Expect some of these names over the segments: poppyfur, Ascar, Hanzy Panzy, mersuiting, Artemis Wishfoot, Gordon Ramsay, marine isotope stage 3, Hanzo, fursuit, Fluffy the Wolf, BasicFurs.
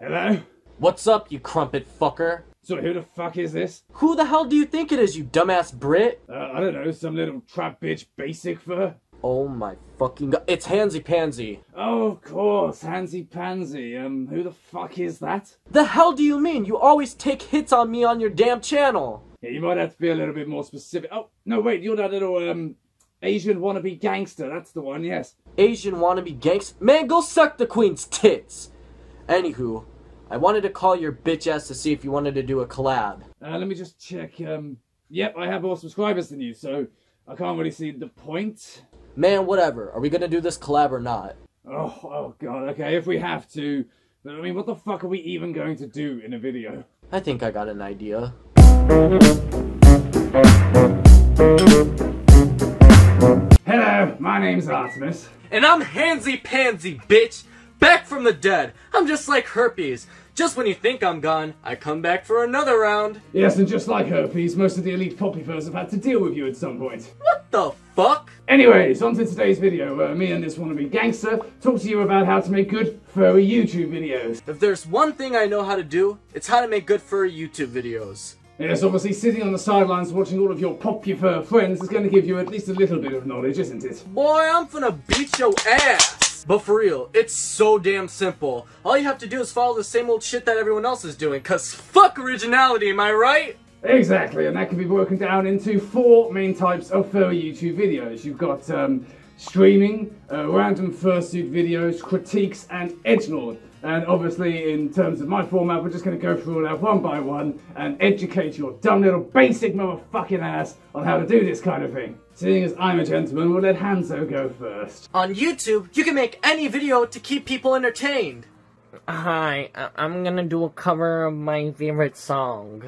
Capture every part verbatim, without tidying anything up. Hello? What's up, you crumpet fucker? So who the fuck is this? Who the hell do you think it is, you dumbass Brit? Uh, I don't know, some little trap bitch basic fur? Oh my fucking god, it's Hanzy Panzy. Oh, of course, Hanzy Panzy. Um, who the fuck is that? The hell do you mean? You always take hits on me on your damn channel. Yeah, you might have to be a little bit more specific. Oh, no, wait, you're that little, um, Asian wannabe gangster. That's the one, yes. Asian wannabe gangster? Man, go suck the queen's tits. Anywho, I wanted to call your bitch ass to see if you wanted to do a collab. Uh, let me just check. Um, yep, I have more subscribers than you, so I can't really see the point. Man, whatever. Are we gonna do this collab or not? Oh, oh god, okay, if we have to. But I mean, what the fuck are we even going to do in a video? I think I got an idea. Hello, my name's Artemis. And I'm Hanzy Panzy, bitch! Back from the dead! I'm just like herpes. Just when you think I'm gone, I come back for another round. Yes, and just like herpes, most of the elite poppyfurs have had to deal with you at some point. What the fuck? Anyways, on to today's video where me and this wannabe gangster talk to you about how to make good furry YouTube videos. If there's one thing I know how to do, it's how to make good furry YouTube videos. Yes, obviously sitting on the sidelines watching all of your poppyfur friends is going to give you at least a little bit of knowledge, isn't it? Boy, I'm finna beat your ass! But for real, it's so damn simple. All you have to do is follow the same old shit that everyone else is doing, cause fuck originality, am I right? Exactly, and that can be broken down into four main types of furry YouTube videos. You've got um, streaming, uh, random fursuit videos, critiques, and edgelord. And obviously, in terms of my format, we're just gonna go through all that one by one and educate your dumb little basic motherfucking ass on how to do this kind of thing. Seeing as I'm a gentleman, we'll let Hanzo go first. On YouTube, you can make any video to keep people entertained. Hi, I I'm gonna do a cover of my favorite song.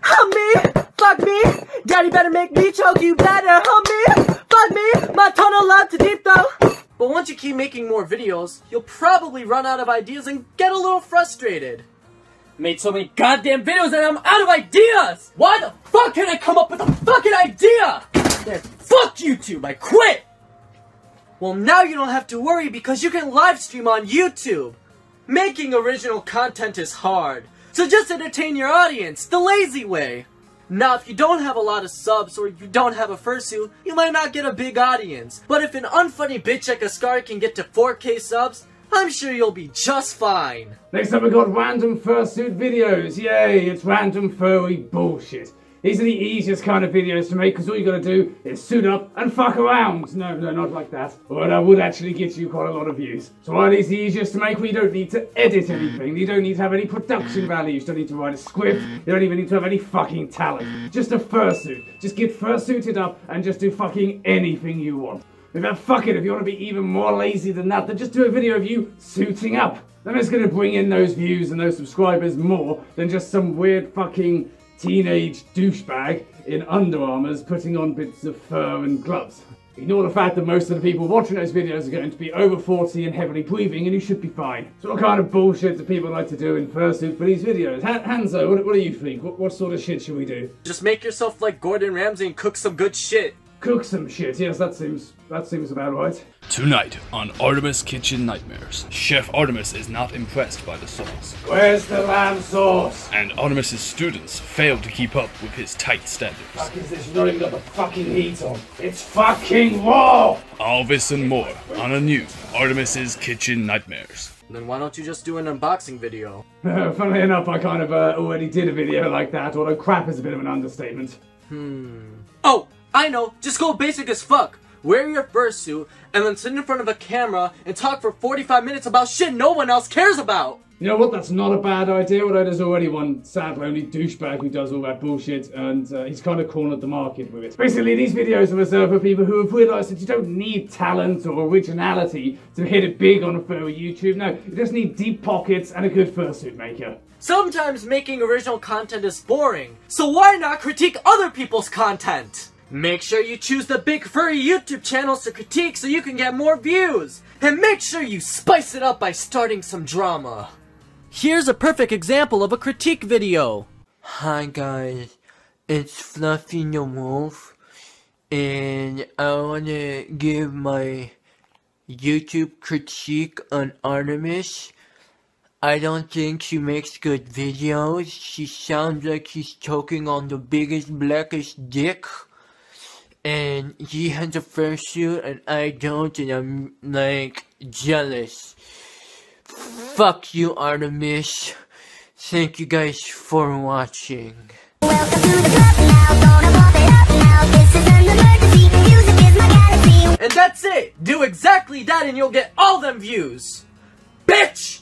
Hump me! Fuck me! Daddy better make me choke you better! Hump me! Fuck me! My tunnel love too deep though! But once you keep making more videos, you'll probably run out of ideas and get a little frustrated. I made so many goddamn videos that I'm out of ideas! Why the fuck can I come up with a fucking idea? Then fuck YouTube, I quit! Well, now you don't have to worry because you can live stream on YouTube. Making original content is hard, so just entertain your audience the lazy way. Now, if you don't have a lot of subs or you don't have a fursuit, you might not get a big audience. But if an unfunny bitch like Ascar can get to four K subs, I'm sure you'll be just fine. Next up, we got random fursuit videos. Yay, it's random furry bullshit. These are the easiest kind of videos to make because all you gotta do is suit up and fuck around. No, no, not like that. Or that would actually get you quite a lot of views. So why are these the easiest to make? We don't need to edit anything. You don't need to have any production values. You don't need to write a script. You don't even need to have any fucking talent. Just a fursuit. Just get fursuited up and just do fucking anything you want. In fact, fuck it, if you want to be even more lazy than that, then just do a video of you suiting up. Then it's gonna bring in those views and those subscribers more than just some weird fucking teenage douchebag in Under Armours putting on bits of fur and gloves. Ignore the fact that most of the people watching those videos are going to be over forty and heavily breathing, and you should be fine. So what kind of bullshit do people like to do in fursuit for these videos? H Hanzo, what, what do you think? What, what sort of shit should we do? Just make yourself like Gordon Ramsay and cook some good shit. Cook some shit, yes, that seems, that seems about right. Tonight on Artemis Kitchen Nightmares, Chef Artemis is not impressed by the sauce. Where's the lamb sauce? And Artemis's students fail to keep up with his tight standards. Fuck is this? You've not even got the fucking heat on. It's fucking raw! All this and more on a new Artemis's Kitchen Nightmares. Then why don't you just do an unboxing video? Funnily enough, I kind of uh, already did a video like that, although crap is a bit of an understatement. Hmm. Oh! I know, just go basic as fuck. Wear your fursuit and then sit in front of a camera and talk for forty-five minutes about shit no one else cares about. You know what, that's not a bad idea, although there's already one sad lonely douchebag who does all that bullshit and uh, he's kind of cornered the market with it. Basically, these videos are reserved for people who have realised that you don't need talent or originality to hit it big on a furry YouTube. No, you just need deep pockets and a good fursuit maker. Sometimes making original content is boring, so why not critique other people's content? Make sure you choose the big furry YouTube channels to critique so you can get more views! And make sure you spice it up by starting some drama! Here's a perfect example of a critique video! Hi guys, it's Fluffy the Wolf, and I wanna give my YouTube critique on Artemis. I don't think she makes good videos. She sounds like she's choking on the biggest, blackest dick. And she has a fursuit and I don't, and I'm like jealous. Fuck you, Artemis. Thank you guys for watching. Welcome to the club now, gonna pop it up now. This is an emergency, music is my galaxy. And that's it! Do exactly that and you'll get all them views! Bitch!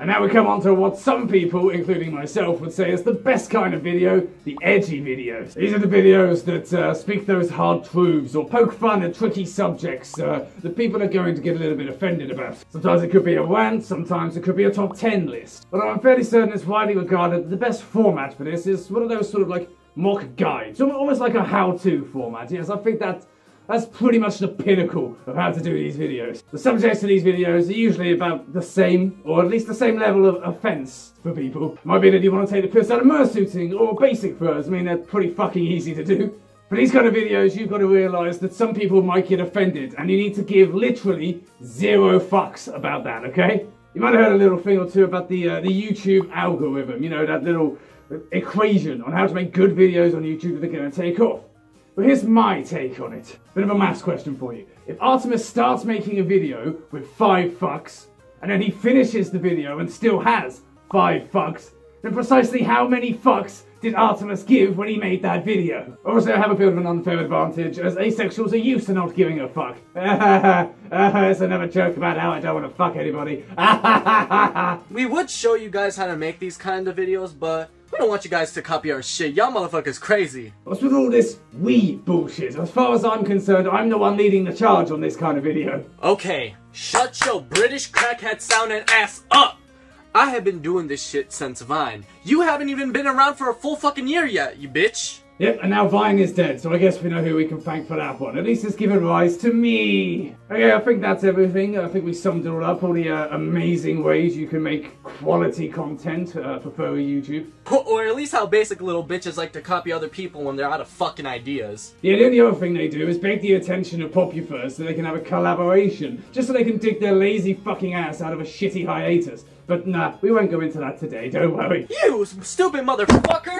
And now we come on to what some people, including myself, would say is the best kind of video, the edgy videos. These are the videos that uh, speak those hard truths or poke fun at tricky subjects uh, that people are going to get a little bit offended about. Sometimes it could be a rant, sometimes it could be a top ten list. But I'm fairly certain it's widely regarded that the best format for this is one of those sort of like mock guides, almost like a how-to format. Yes, I think that. That's pretty much the pinnacle of how to do these videos. The subjects of these videos are usually about the same, or at least the same level of offense for people. Might be that you want to take the piss out of mersuiting or basic furs. I mean, they're pretty fucking easy to do. For these kind of videos, you've got to realize that some people might get offended, and you need to give literally zero fucks about that, okay? You might have heard a little thing or two about the, uh, the YouTube algorithm, you know, that little equation on how to make good videos on YouTube that are going to take off. But here's my take on it. Bit of a maths question for you. If Artemis starts making a video with five fucks, and then he finishes the video and still has five fucks, then precisely how many fucks did Artemis give when he made that video? Obviously, I have a bit of an unfair advantage, as asexuals are used to not giving a fuck. It's another joke about how I don't want to fuck anybody. We would show you guys how to make these kind of videos, but I don't want you guys to copy our shit. Y'all motherfuckers crazy. What's with all this we bullshit? As far as I'm concerned, I'm the one leading the charge on this kind of video. Okay, shut your British crackhead sounding ass up! I have been doing this shit since Vine. You haven't even been around for a full fucking year yet, you bitch! Yep, and now Vine is dead, so I guess we know who we can thank for that one. At least it's given rise to me! Okay, I think that's everything. I think we summed it all up. All the uh, amazing ways you can make quality content uh, for furry YouTube. Or at least how basic little bitches like to copy other people when they're out of fucking ideas. Yeah, the only other thing they do is beg the attention of Popufers so they can have a collaboration. Just so they can dig their lazy fucking ass out of a shitty hiatus. But nah, we won't go into that today, don't worry. You stupid motherfucker!